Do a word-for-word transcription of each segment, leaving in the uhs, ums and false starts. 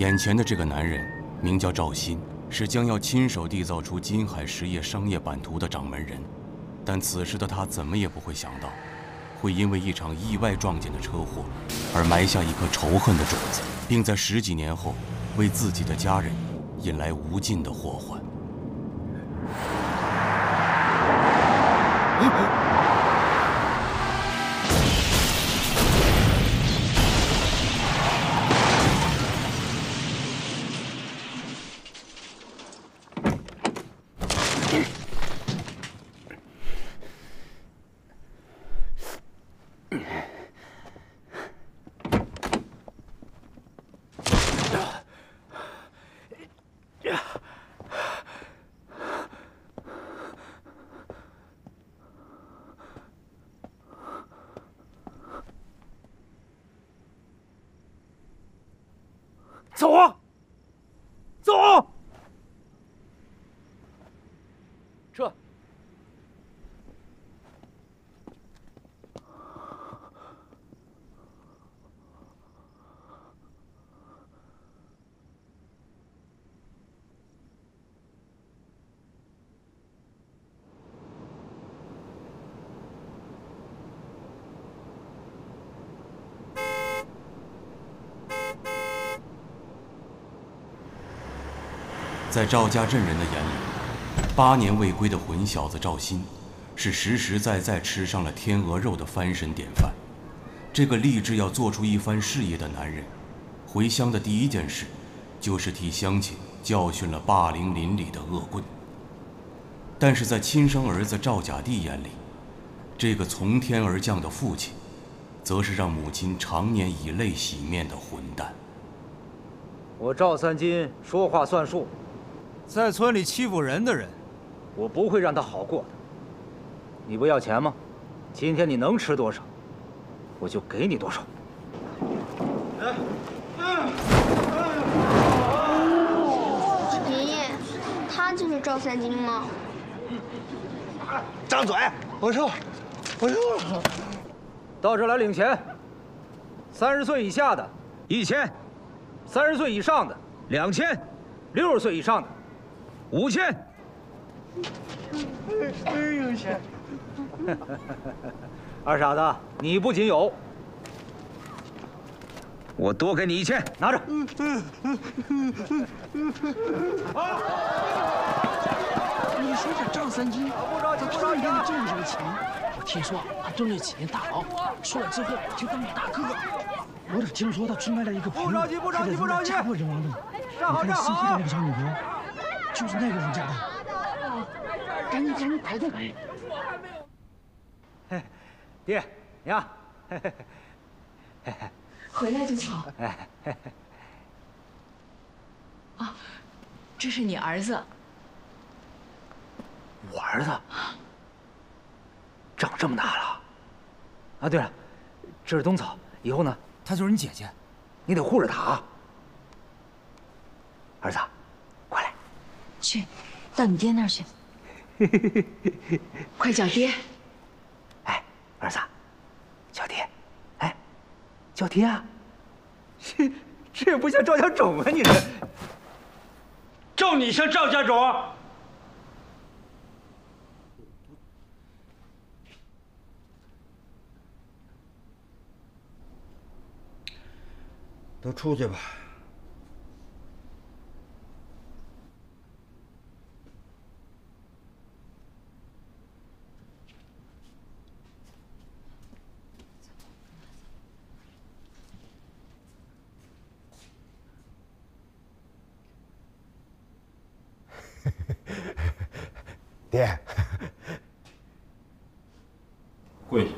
眼前的这个男人名叫赵鑫，是将要亲手缔造出金海实业商业版图的掌门人。但此时的他怎么也不会想到，会因为一场意外撞见的车祸，而埋下一颗仇恨的种子，并在十几年后为自己的家人引来无尽的祸患。 走，走，撤！在赵家镇人的眼里，八年未归的混小子赵鑫，是实实在在吃上了天鹅肉的翻身典范。这个立志要做出一番事业的男人，回乡的第一件事，就是替乡亲教训了霸凌邻里的恶棍。但是在亲生儿子赵甲第眼里，这个从天而降的父亲，则是让母亲常年以泪洗面的混蛋。我赵三金说话算数。 在村里欺负人的人，我不会让他好过的。你不要钱吗？今天你能吃多少，我就给你多少。爷爷，他就是赵三金吗？张嘴！我说，我说，到这儿来领钱。三十岁以下的，一千；三十岁以上的，两千；六十岁以上的。 五千，真有钱！二傻子，你不仅有，我多给你一千，拿着。你说这赵三金，他真给你挣这个钱？我听说他挣这几年大牢，出来之后就当大哥。我只听说他出卖了一个朋友，还在那家破人亡里。你看新娶的那个小女朋。 就是那个人家的，赶紧赶紧抬抬抬！哎，爹娘，回来就好。啊，这是你儿子。我儿子长这么大了。啊，对了，这是冬草，以后呢，她就是你姐姐，你得护着她啊，儿子。 去，到你爹那儿去。快叫爹！哎，儿子，叫爹！哎，叫爹啊！这这也不像赵家种啊！你这，照你像赵家种？都出去吧。 爹，跪下！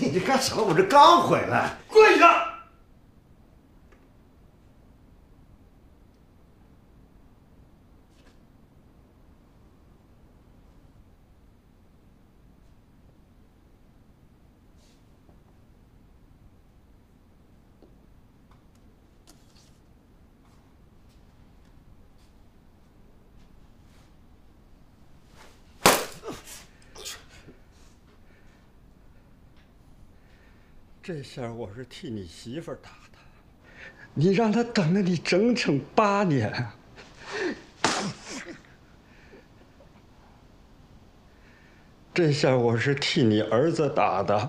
你这干什么？我这刚回来。跪下！这下我是替你媳妇打的，你让他等了你整整八年啊！这下我是替你儿子打的，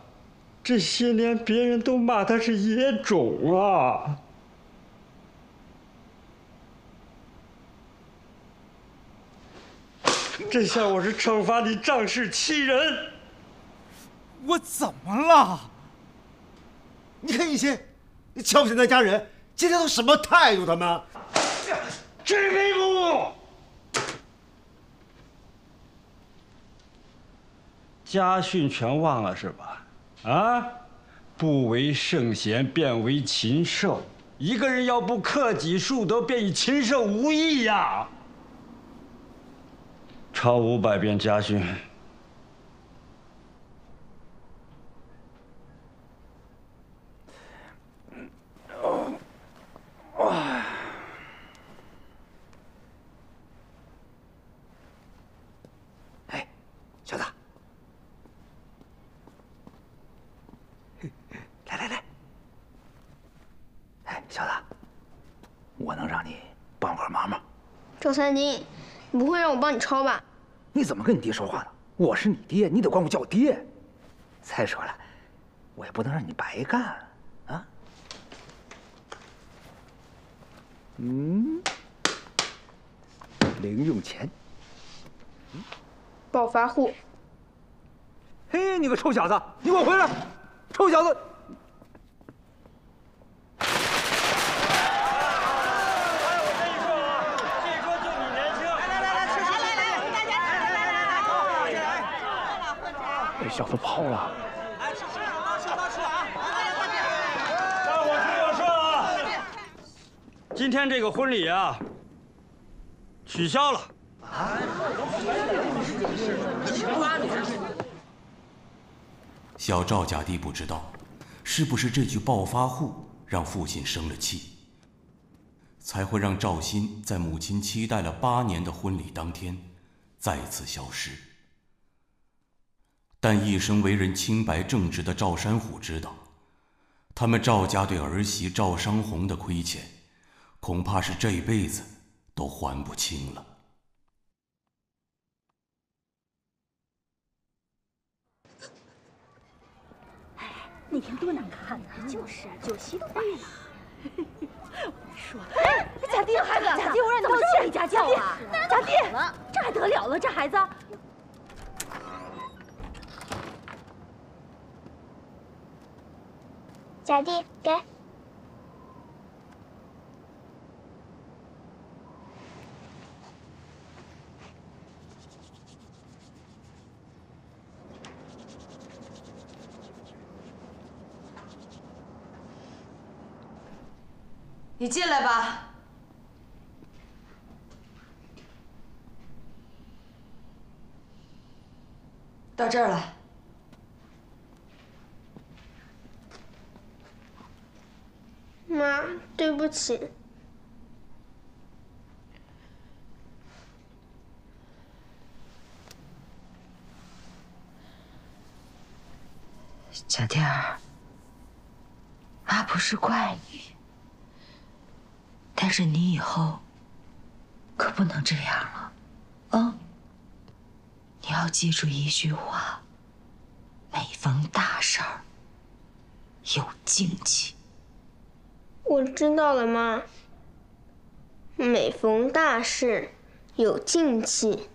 这些年别人都骂他是野种啊！ 这下我是惩罚你仗势欺人。我怎么了？你看一些，你瞧不起那家人，今天都什么态度？他们真没骨！家训全忘了是吧？啊，不为圣贤，便为禽兽。一个人要不克己树德，便与禽兽无异呀。 超五百遍家训，哎，小子，来来来，哎，小子，我能让你帮我个忙吗？周三金，你不会让我帮你抄吧？ 你怎么跟你爹说话呢？我是你爹，你得管我叫我爹。再说了，我也不能让你白干啊！啊？嗯，零用钱，嗯，暴发户。嘿，你个臭小子，你给我回来！臭小子！ 小子跑了！哎，吃吃啊，吃啊，吃啊！那我听我说啊，今天这个婚礼啊，取消了。啊！小赵家弟不知道，是不是这句暴发户让父亲生了气，才会让赵鑫在母亲期待了八年的婚礼当天，再次消失。 但一生为人清白正直的赵山虎知道，他们赵家对儿媳赵商红的亏欠，恐怕是这辈子都还不清了。哎，那天多难看呐！就是啊，酒席都坏了。我说，哎，家弟，孩子，家弟，我让你道歉，家教啊，家弟，这还得了了？这孩子。 小弟，给。你进来吧。到这儿了。 妈，对不起。小弟儿，妈不是怪你，但是你以后可不能这样了，嗯？你要记住一句话：每逢大事儿，有静气。 我知道了，妈。每逢大事，有静气。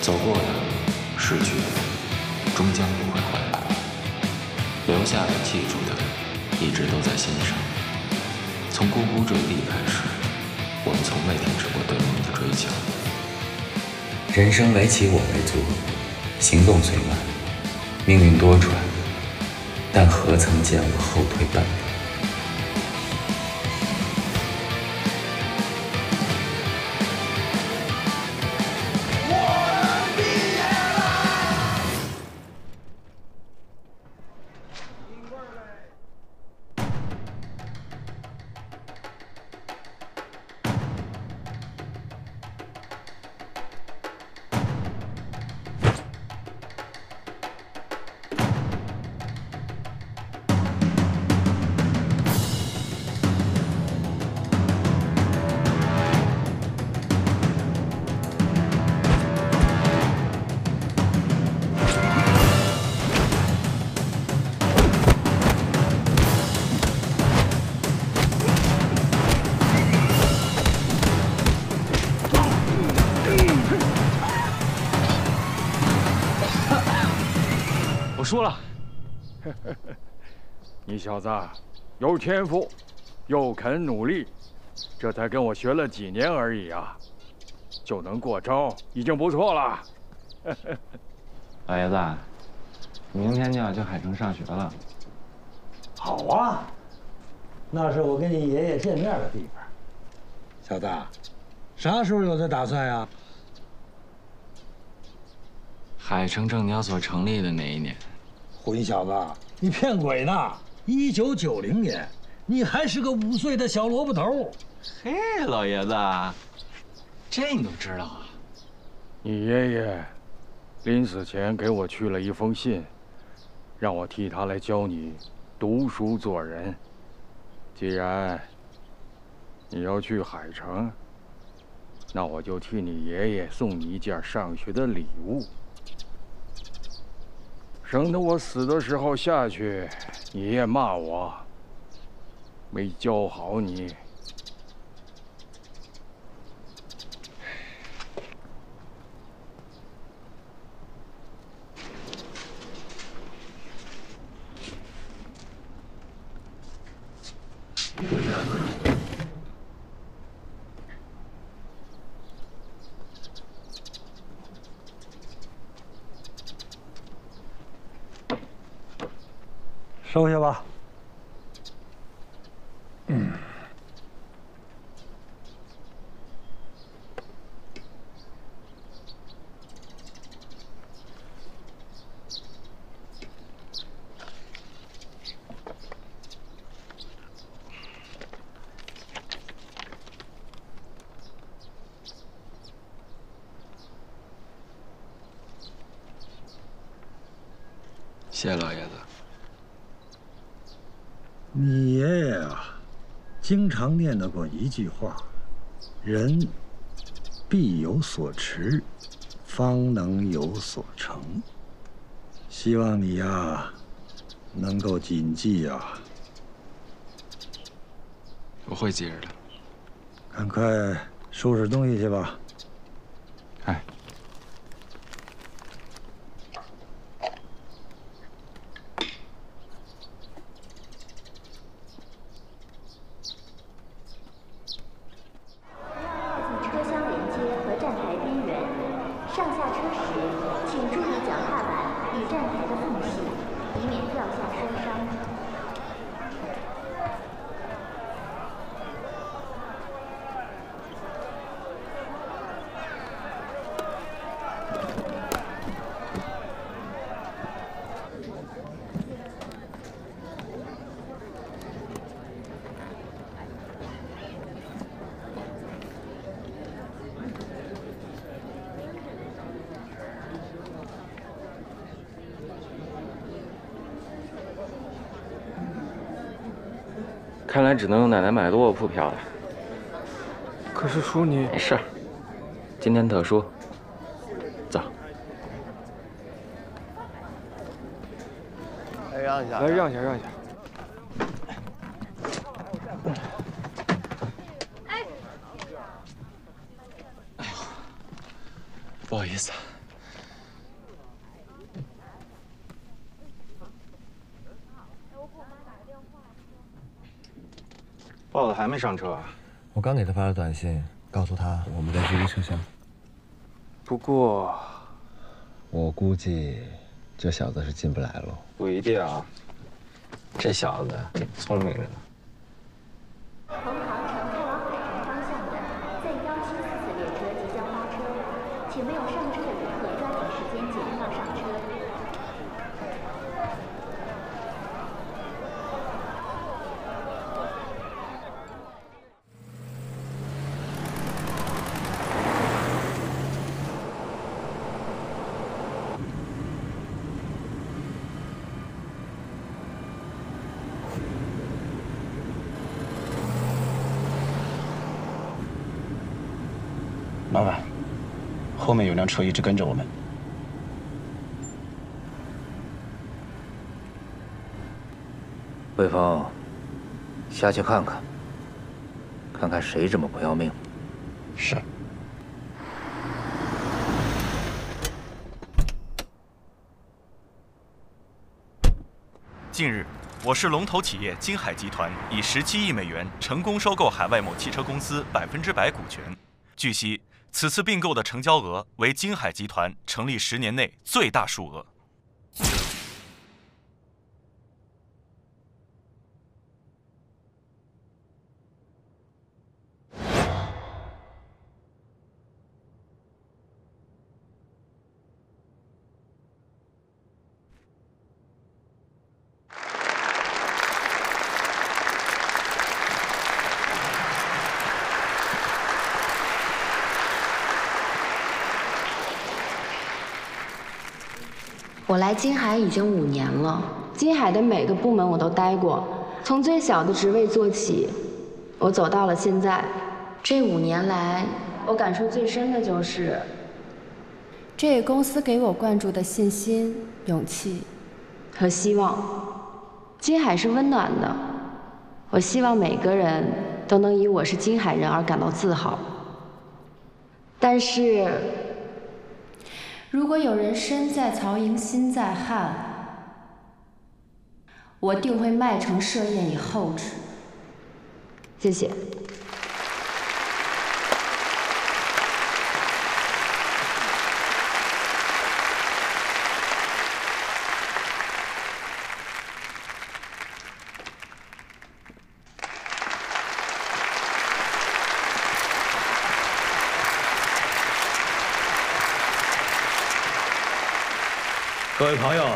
走过的、逝去的，终将不会回来；留下的、记住的，一直都在心上。从呱呱坠地开始，我们从未停止过对梦的追求。人生为棋，我为卒，行动虽慢，命运多舛，但何曾见我后退半步？说了，你小子有天赋，又肯努力，这才跟我学了几年而已啊，就能过招已经不错了。老爷子，明天就要去海城上学了。好啊，那是我跟你爷爷见面的地方。小子，啥时候有这打算呀？ 海城政教所成立的哪一年？混小子，你骗鬼呢！一九九零年，你还是个五岁的小萝卜头。嘿，老爷子，这你都知道啊？你爷爷临死前给我去了一封信，让我替他来教你读书做人。既然你要去海城，那我就替你爷爷送你一件上学的礼物。 省得我死的时候下去，你爷爷骂我没教好你。收下吧。嗯。谢老爷子。 你爷爷啊，经常念叨过一句话：“人必有所持，方能有所成。”希望你呀、啊，能够谨记呀、啊。我会记着的。赶快收拾东西去吧。哎。 看来只能用奶奶买的卧铺票了。可是叔你没事，今天特殊，走。来让一下，来让一下，让一下。哎，哎呦，不好意思。 豹子还没上车啊！我刚给他发了短信，告诉他我们在第一车厢。不过，我估计这小子是进不来了。不一定啊，这小子聪明着呢。 老板，后面有辆车一直跟着我们。魏峰，下去看看，看看谁这么不要命。是。近日，我市龙头企业金海集团以十七亿美元成功收购海外某汽车公司百分之百股权。据悉，此次并购的成交额为金海集团成立十年内最大数额。我来金海已经五年了，金海的每个部门我都待过，从最小的职位做起，我走到了现在。这五年来，我感受最深的就是，这个公司给我灌注的信心、勇气和希望。金海是温暖的，我希望每个人都能以我是金海人而感到自豪。但是。 如果有人身在曹营心在汉，我定会麦城设宴以厚之。谢谢。各位朋友，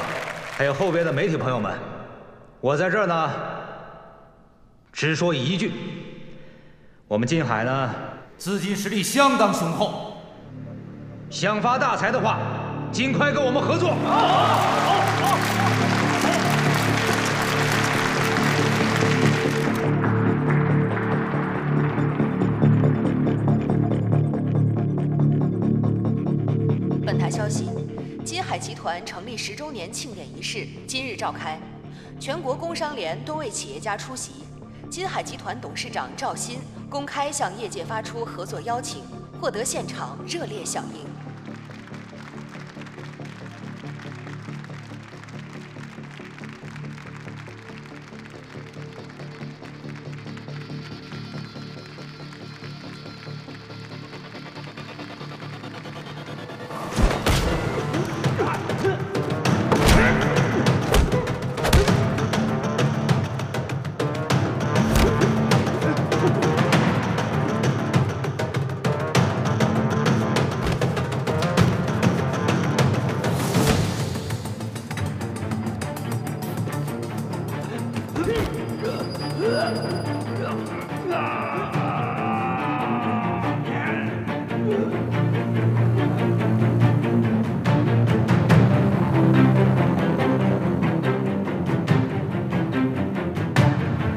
还有后边的媒体朋友们，我在这儿呢，只说一句：我们金海呢，资金实力相当雄厚，想发大财的话，尽快跟我们合作。好，好，好。 集团成立十周年庆典仪式今日召开，全国工商联多位企业家出席。金海集团董事长赵鑫公开向业界发出合作邀请，获得现场热烈响应。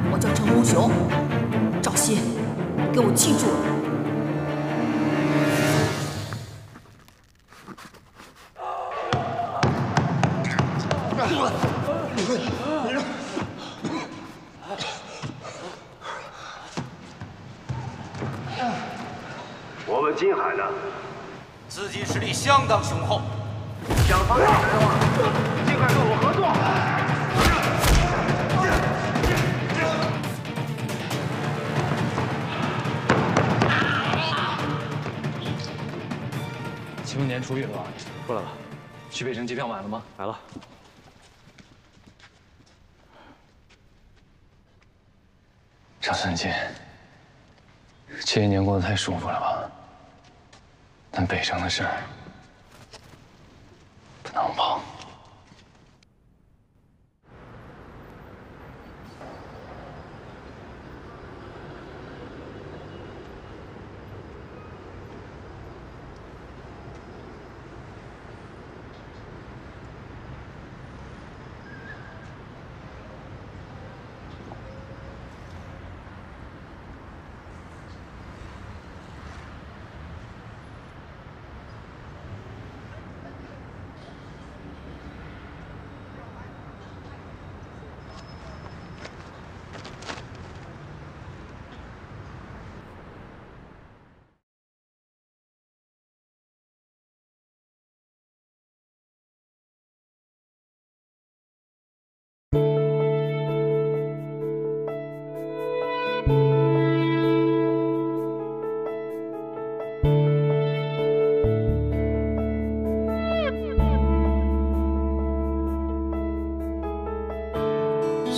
我叫程红雄，赵鑫，给我记住了。 资金实力相当雄厚，想发大财的话，尽快跟我合作。清明年出狱了吧？出来了。去北京机票买了吗？买了。张三金，这一年过得太舒服了吧？ 但北上的事儿不能忘。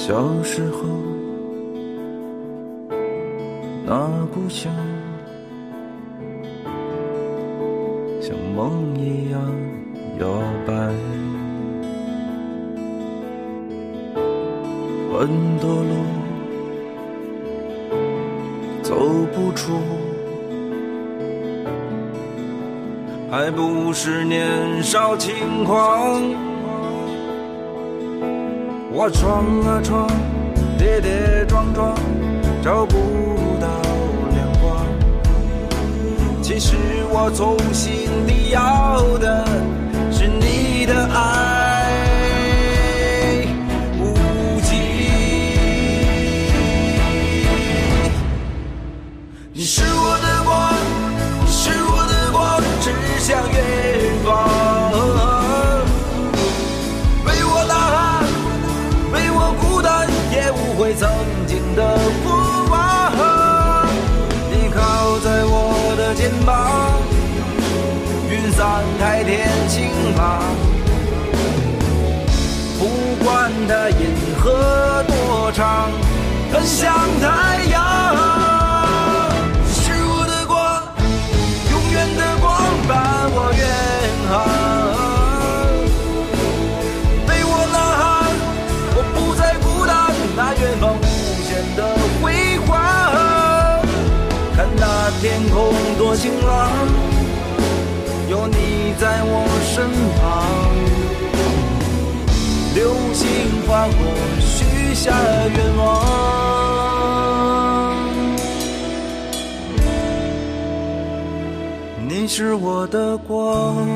小时候那故乡像梦一样摇摆，很多路走不出，还不是年少轻狂。我闯啊闯，跌跌撞撞，找不到亮光。其实我从心底要的是你的爱，无尽。你是我的光，你是我的光，指向远方。为曾经的过往，你靠在我的肩膀，云散开天晴朗。不管它银河多长，奔向太阳。你是我的光，永远的光，伴我远航。天空多晴朗，有你在我身旁。流星划过，许下愿望。你是我的光。